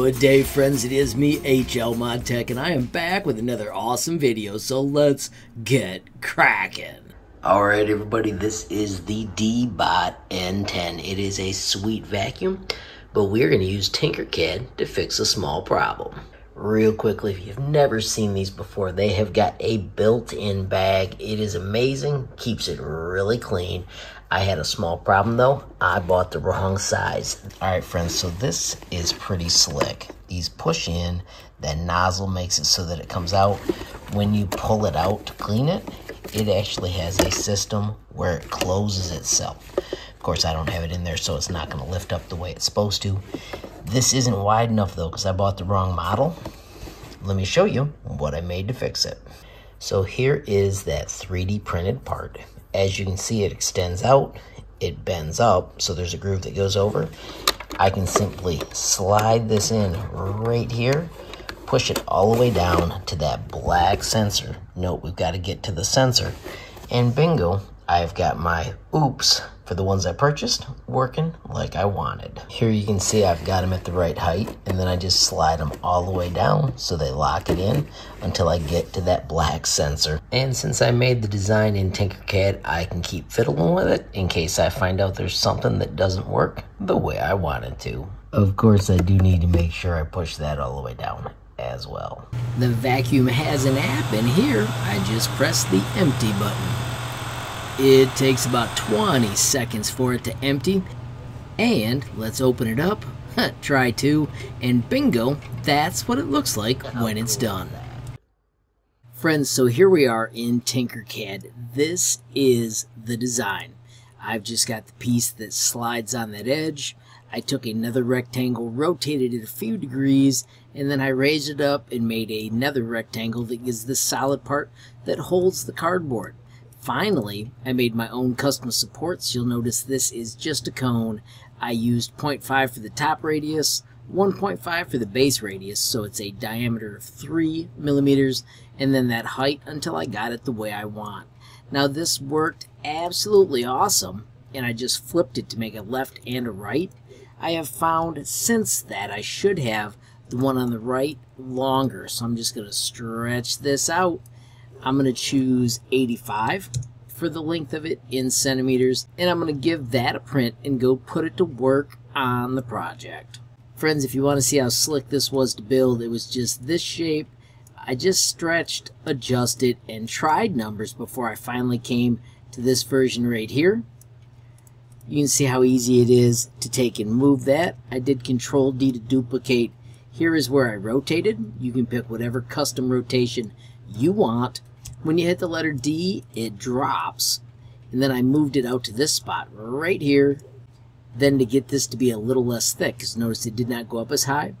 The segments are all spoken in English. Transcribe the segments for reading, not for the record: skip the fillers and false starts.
Good day, friends. It is me, HLModTech, and I am back with another awesome video, so let's get cracking. Alright, everybody, this is the Deebot N10. It is a sweet vacuum, but we're going to use Tinkercad to fix a small problem. Real quickly, if you've never seen these before, they have got a built-in bag. It is amazing, keeps it really clean. I had a small problem though. I bought the wrong size. All right, friends, so this is pretty slick. These push in, that nozzle makes it so that it comes out. When you pull it out to clean it, it actually has a system where it closes itself. Of course, I don't have it in there, so it's not gonna lift up the way it's supposed to. This isn't wide enough though, because I bought the wrong model. Let me show you what I made to fix it. So here is that 3D printed part. As you can see, it extends out, it bends up, so there's a groove that goes over. I can simply slide this in right here, push it all the way down to that black sensor. Note, we've got to get to the sensor. And bingo, I've got my oops for the ones I purchased working like I wanted. Here you can see I've got them at the right height, and then I just slide them all the way down so they lock it in until I get to that black sensor. And since I made the design in Tinkercad, I can keep fiddling with it in case I find out there's something that doesn't work the way I want it to. Of course, I do need to make sure I push that all the way down as well. The vacuum has an app, and here I just press the empty button. It takes about 20 seconds for it to empty, and let's open it up, try to, and bingo, that's what it looks like when it's done. Friends, so here we are in Tinkercad. This is the design. I've just got the piece that slides on that edge. I took another rectangle, rotated it a few degrees, and then I raised it up and made another rectangle that is the solid part that holds the cardboard. Finally, I made my own custom supports. You'll notice this is just a cone. I used 0.5 for the top radius, 1.5 for the base radius, so it's a diameter of 3 millimeters, and then that height until I got it the way I want. Now this worked absolutely awesome, and I just flipped it to make a left and a right. I have found since that I should have the one on the right longer, so I'm just going to stretch this out. I'm going to choose 85 for the length of it in centimeters, and I'm going to give that a print and go put it to work on the project. Friends, if you want to see how slick this was to build, it was just this shape. I just stretched, adjusted, and tried numbers before I finally came to this version right here. You can see how easy it is to take and move that. I did Control D to duplicate. Here is where I rotated. You can pick whatever custom rotation you want. When you hit the letter D, it drops. And then I moved it out to this spot right here. Then to get this to be a little less thick, because notice it did not go up as high,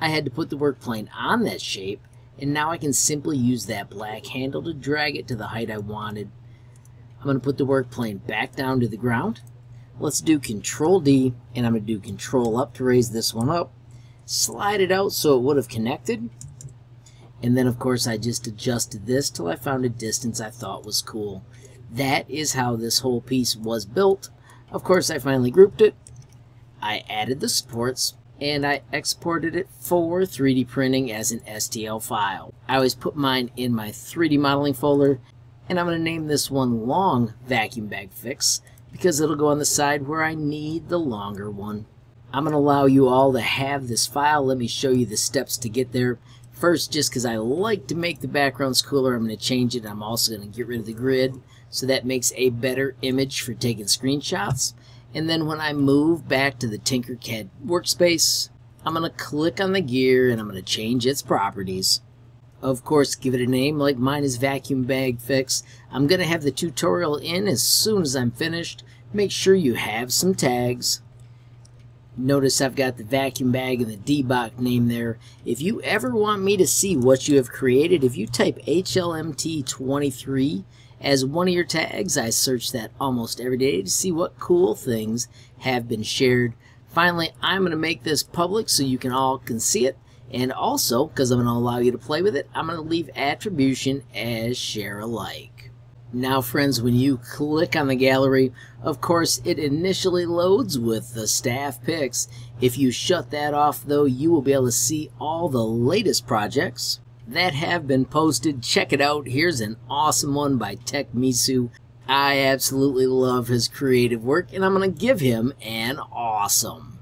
I had to put the work plane on that shape, and now I can simply use that black handle to drag it to the height I wanted. I'm going to put the work plane back down to the ground. Let's do Control D, and I'm going to do Control up to raise this one up, slide it out so it would have connected. And then, of course, I just adjusted this till I found a distance I thought was cool. That is how this whole piece was built. Of course, I finally grouped it. I added the supports, and I exported it for 3D printing as an STL file. I always put mine in my 3D modeling folder, and I'm going to name this one Long Vacuum Bag Fix, because it'll go on the side where I need the longer one. I'm going to allow you all to have this file. Let me show you the steps to get there. First, just because I like to make the backgrounds cooler, I'm going to change it. I'm also going to get rid of the grid, so that makes a better image for taking screenshots. And then when I move back to the Tinkercad workspace, I'm going to click on the gear and I'm going to change its properties. Of course, give it a name, like mine is Vacuum Bag Fix. I'm going to have the tutorial in as soon as I'm finished. Make sure you have some tags. Notice I've got the vacuum bag and the Deebot name there. If you ever want me to see what you have created, if you type HLMT23 as one of your tags, I search that almost every day to see what cool things have been shared. Finally, I'm going to make this public so you can all can see it. And also, because I'm going to allow you to play with it, I'm going to leave attribution as share alike. Now friends, when you click on the gallery, of course it initially loads with the staff picks. If you shut that off though, you will be able to see all the latest projects that have been posted. Check it out. Here's an awesome one by TechMisu. I absolutely love his creative work, and I'm going to give him an awesome.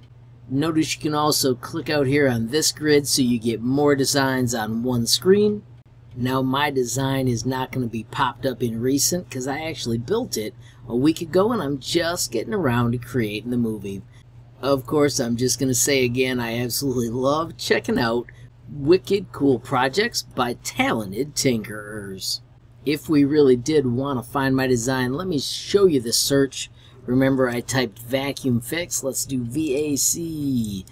Notice you can also click out here on this grid so you get more designs on one screen. Now my design is not going to be popped up in recent because I actually built it a week ago and I'm just getting around to creating the movie. Of course, I'm just going to say again, I absolutely love checking out wicked cool projects by talented tinkerers. If we really did want to find my design, let me show you the search. Remember, I typed vacuum fix. Let's do VACUUM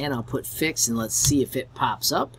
and I'll put fix and let's see if it pops up.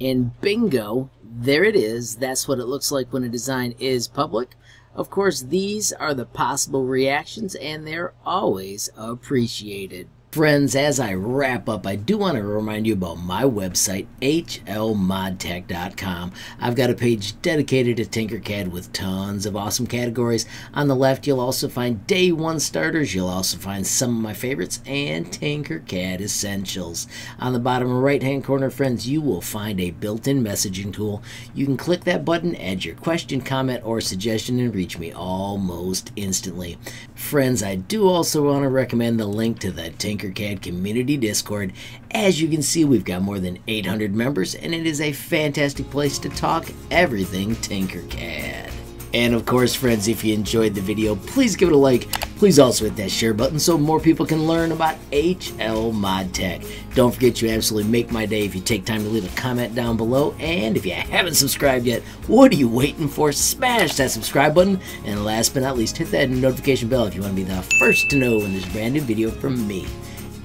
And bingo, there it is. That's what it looks like when a design is public. Of course, these are the possible reactions, and they're always appreciated. Friends, as I wrap up, I do want to remind you about my website, HLModTech.com. I've got a page dedicated to Tinkercad with tons of awesome categories. On the left, you'll also find day one starters. You'll also find some of my favorites and Tinkercad essentials. On the bottom right-hand corner, friends, you will find a built-in messaging tool. You can click that button, add your question, comment, or suggestion, and reach me almost instantly. Friends, I do also want to recommend the link to the Tinkercad Community Discord. As you can see, we've got more than 800 members, and it is a fantastic place to talk everything Tinkercad. And of course, friends, if you enjoyed the video, please give it a like. Please also hit that share button so more people can learn about HLModTech. Don't forget, you absolutely make my day if you take time to leave a comment down below. And if you haven't subscribed yet, what are you waiting for? Smash that subscribe button. And last but not least, hit that notification bell if you want to be the first to know when there's a brand new video from me,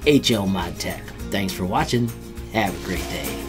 HLModTech. Thanks for watching. Have a great day.